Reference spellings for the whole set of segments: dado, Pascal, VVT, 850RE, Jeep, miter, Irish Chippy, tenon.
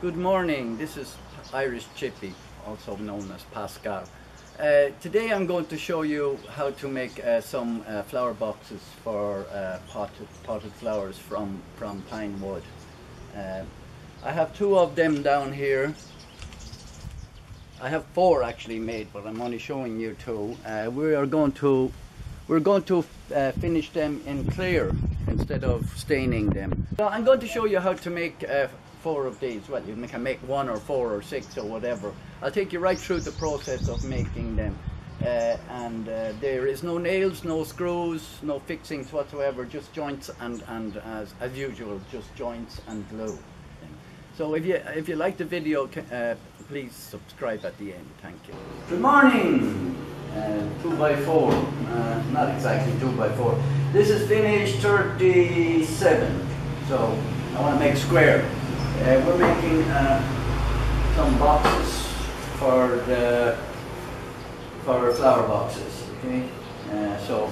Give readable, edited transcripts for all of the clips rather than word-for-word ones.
Good morning, this is Irish Chippy, also known as Pascal. Today I'm going to show you how to make some flower boxes for potted flowers from pine wood. I have two of them down here. I have four actually made, but I'm only showing you two. We're going to finish them in clear instead of staining them. So I'm going to show you how to make four of these. Well, you can make one or four or six or whatever. I'll take you right through the process of making them. There is no nails, no screws, no fixings whatsoever, just joints and as usual, just joints and glue. So if you like the video, please subscribe at the end. Thank you. Good morning! 2x4, not exactly 2x4. This is finished 37, so I want to make square. We're making some boxes for flower boxes. Okay, so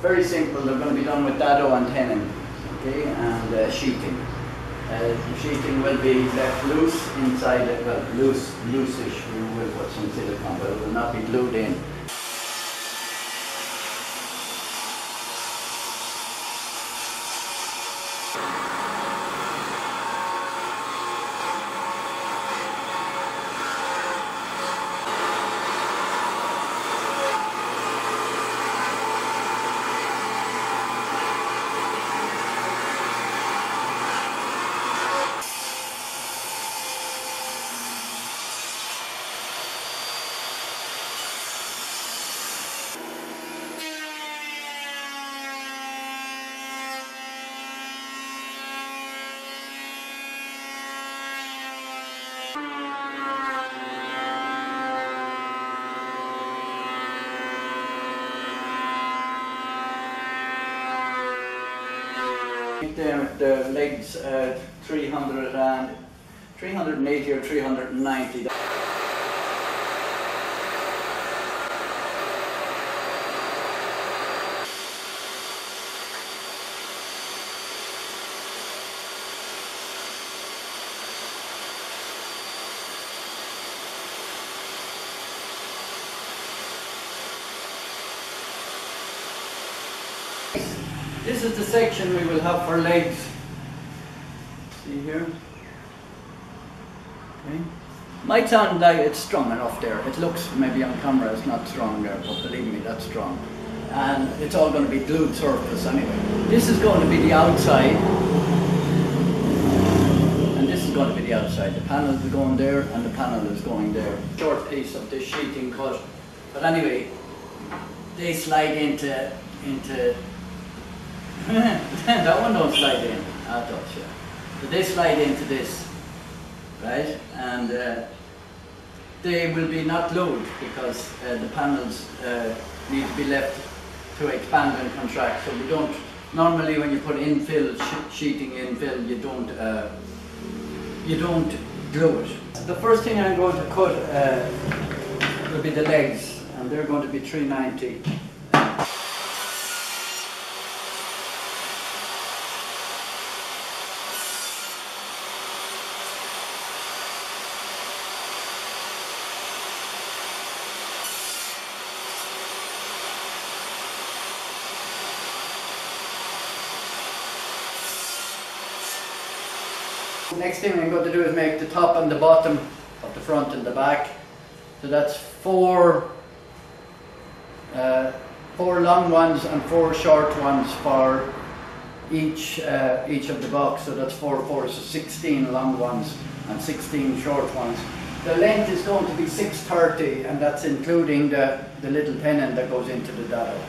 very simple. They're going to be done with dado and tenon, okay, and sheeting. The sheeting will be left loose inside it. Well, loose-ish. We will put some silicone, but it will not be glued in. The legs 380 or 390. This is the section we will have for legs. See here? Okay. Might sound like it's strong enough there. It looks maybe on camera it's not strong there, but believe me, that's strong. And it's all going to be glued surface anyway. This is going to be the outside. And this is going to be the outside. The panel is going there and the panel is going there. Short piece of this sheeting cut. But anyway, they slide into that one don't slide in, I thought, yeah. But they slide into this, right? And they will be not glued because the panels need to be left to expand and contract. So we don't, normally when you put infill, sheeting infill, you don't glue it. The first thing I'm going to cut will be the legs, and they're going to be 390. Next thing I'm going to do is make the top and the bottom of the front and the back. So that's four long ones and four short ones for each of the box. So that's 4, 4, so 16 long ones and 16 short ones. The length is going to be 630, and that's including the little tenon that goes into the dado.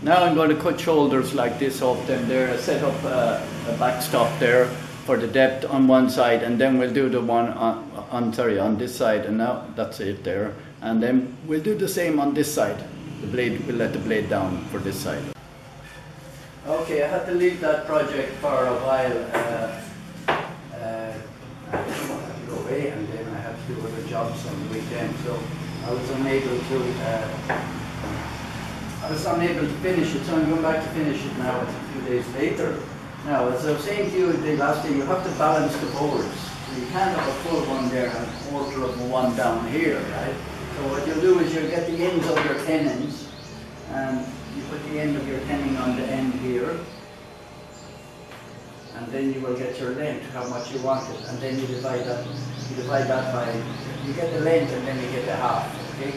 Now I'm going to cut shoulders like this off them there, set up a backstop there for the depth on one side, and then we'll do the one on this side, and now that's it there. And then we'll do the same on this side. The blade, we'll let the blade down for this side. Okay, I had to leave that project for a while. I just wanted to go away, and then I had to do other jobs on the weekend, so I was unable to finish it, so I'm going back to finish it now. It's a few days later. Now, as I was saying to you the last day, you have to balance the boards. So you can't have a full one there and a quarter of one down here, right? So what you'll do is you'll get the ends of your tenons, and you put the end of your tenon on the end here, and then you will get your length, how much you want it, and then you divide that. You divide that by, you get the length, and then you get the half. Okay.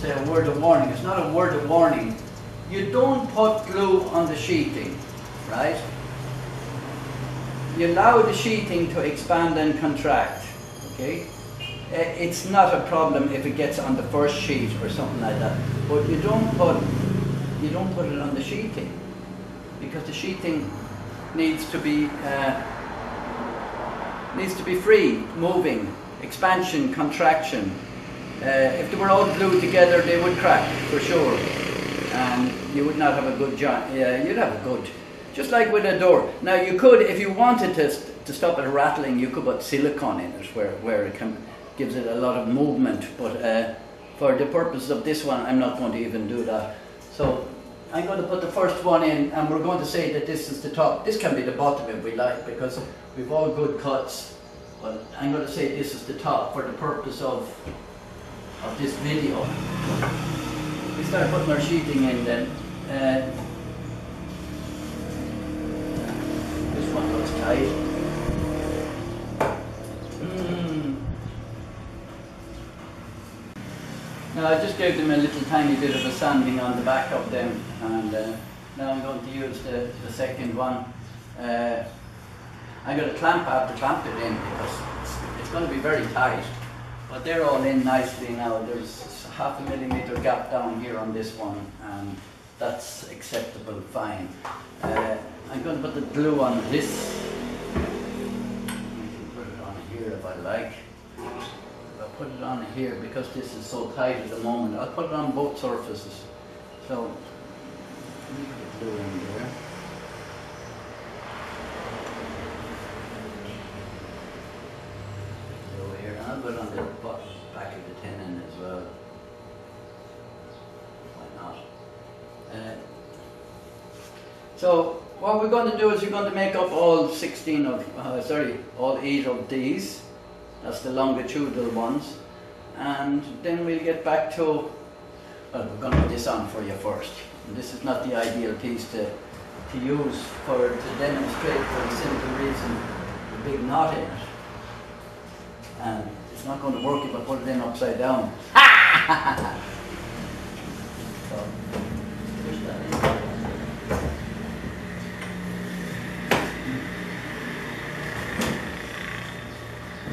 Say a word of warning. It's not a word of warning. You don't put glue on the sheathing, right? You allow the sheathing to expand and contract, okay? It's not a problem if it gets on the first sheet or something like that, but you don't put it on the sheathing, because the sheathing needs to be free, moving, expansion, contraction. If they were all glued together, they would crack for sure, and you would not have a good joint. Yeah, you'd have a good, just like with a door. Now you could, if you wanted to stop it rattling, you could put silicone in it, where it gives it a lot of movement. But for the purpose of this one, I'm not going to even do that. So I'm going to put the first one in, and we're going to say that this is the top. This can be the bottom if we like, because we've all good cuts. But I'm going to say this is the top for the purpose of this video. We start putting our sheathing in then. This one looks tight. Now I just gave them a little tiny bit of a sanding on the back of them, and now I'm going to use the second one. I'm going to clamp it in, because it's going to be very tight. But they're all in nicely now. There's half a millimeter gap down here on this one, and that's acceptable, fine. I'm going to put the glue on this. I can put it on here if I like. I'll put it on here because this is so tight at the moment. I'll put it on both surfaces. So, let me put the glue in there. Put on the back of the tenon as well. Why not? So what we're going to do is we're going to make up all 8 of these. That's the longitudinal ones, and then we'll get back to. Well, we're going to put this on for you first. And this is not the ideal piece to use to demonstrate, for the simple reason the big knot in it. And it's not going to work if I put it in upside down. So, push that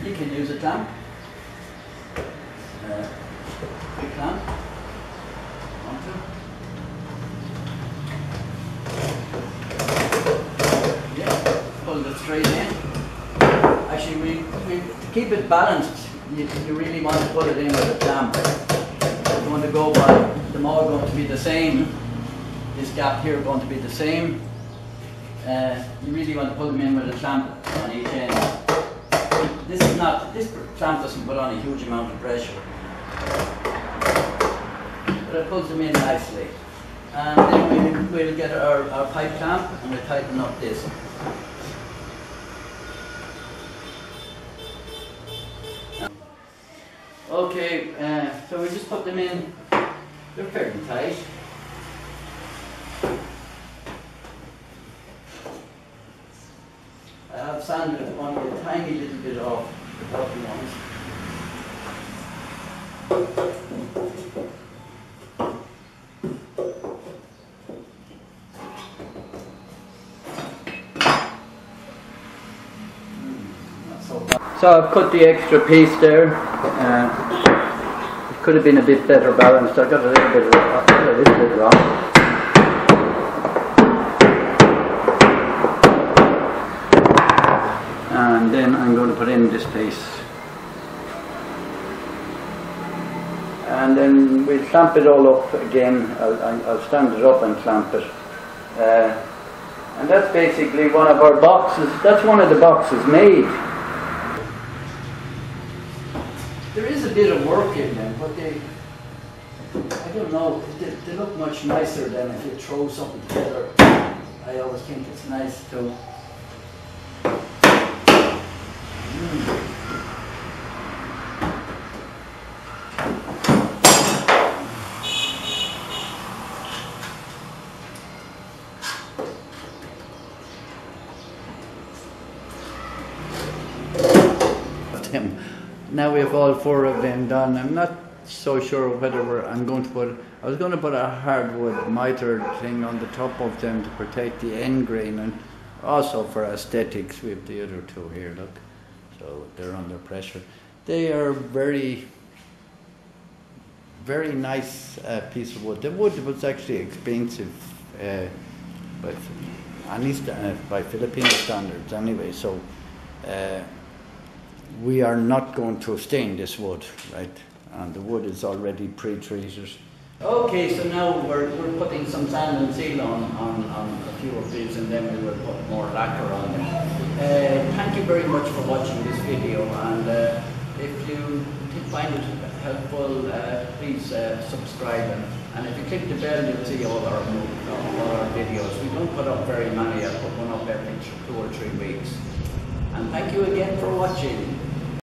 in. You can use a clamp. Quick clamp. Yeah, pull it straight in. Actually, we keep it balanced. You really want to put it in with a clamp. It's going to go by, them all going to be the same. This gap here going to be the same. You really want to put them in with a clamp on each end. This clamp doesn't put on a huge amount of pressure, but it pulls them in nicely. And then we'll get our pipe clamp, and we'll tighten up this. Okay, so we just put them in. They're fairly tight. I've sanded it only a tiny little bit off the bottom ones. So I've cut the extra piece there. It could have been a bit better balanced. I got a little bit wrong. And then I'm going to put in this piece. And then we'll clamp it all up again. I'll stand it up and clamp it. And that's basically one of our boxes. That's one of the boxes made. There is a bit of work in them, but I don't know, they look much nicer than if you throw something together. I always think it's nice to... Now we have all four of them done. I'm not so sure whether I was going to put a hardwood miter thing on the top of them to protect the end grain, and also for aesthetics with the other two here, look. So they're under pressure. They are very, very nice piece of wood. The wood was actually expensive, but at least by Filipino standards anyway, so we are not going to stain this wood, right? And the wood is already pre-treated. Okay, so now we're putting some sand and seal on a few of these, and then we will put more lacquer on them. Thank you very much for watching this video, and if you find it helpful, please subscribe, and if you click the bell you'll see all our videos. We don't put up very many. I put one up every 2 or 3 weeks. And thank you again for watching.